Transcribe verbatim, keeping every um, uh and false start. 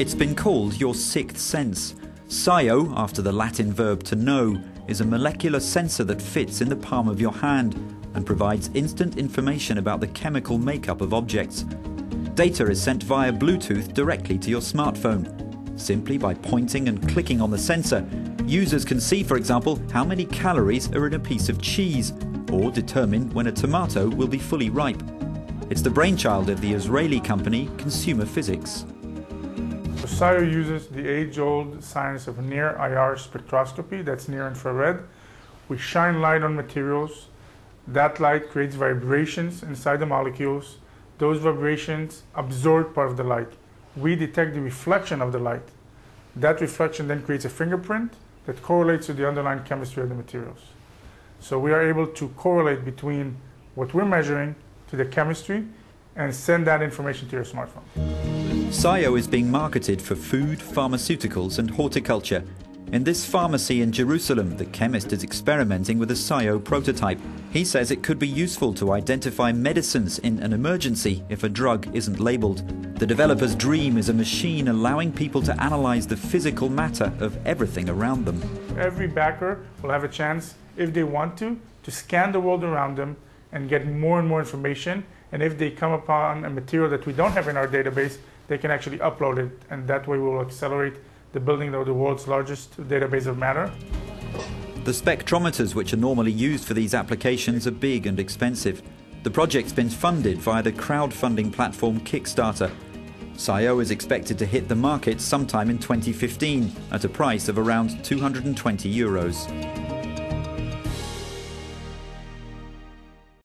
It's been called your sixth sense. SCiO, after the Latin verb to know, is a molecular sensor that fits in the palm of your hand and provides instant information about the chemical makeup of objects. Data is sent via Bluetooth directly to your smartphone. Simply by pointing and clicking on the sensor, users can see, for example, how many calories are in a piece of cheese, or determine when a tomato will be fully ripe. It's the brainchild of the Israeli company Consumer Physics. SCiO uses the age-old science of near I R spectroscopy, that's near-infrared. We shine light on materials. That light creates vibrations inside the molecules. Those vibrations absorb part of the light. We detect the reflection of the light. That reflection then creates a fingerprint that correlates to the underlying chemistry of the materials. So we are able to correlate between what we're measuring to the chemistry and send that information to your smartphone. SCiO is being marketed for food, pharmaceuticals and horticulture. In this pharmacy in Jerusalem, the chemist is experimenting with a SCiO prototype. He says it could be useful to identify medicines in an emergency if a drug isn't labelled. The developer's dream is a machine allowing people to analyse the physical matter of everything around them. Every backer will have a chance, if they want to, to scan the world around them and get more and more information. And if they come upon a material that we don't have in our database, they can actually upload it, and that way we will accelerate the building of the world's largest database of matter. The spectrometers, which are normally used for these applications, are big and expensive. The project's been funded via the crowdfunding platform Kickstarter. SCiO is expected to hit the market sometime in twenty fifteen at a price of around two hundred twenty euros.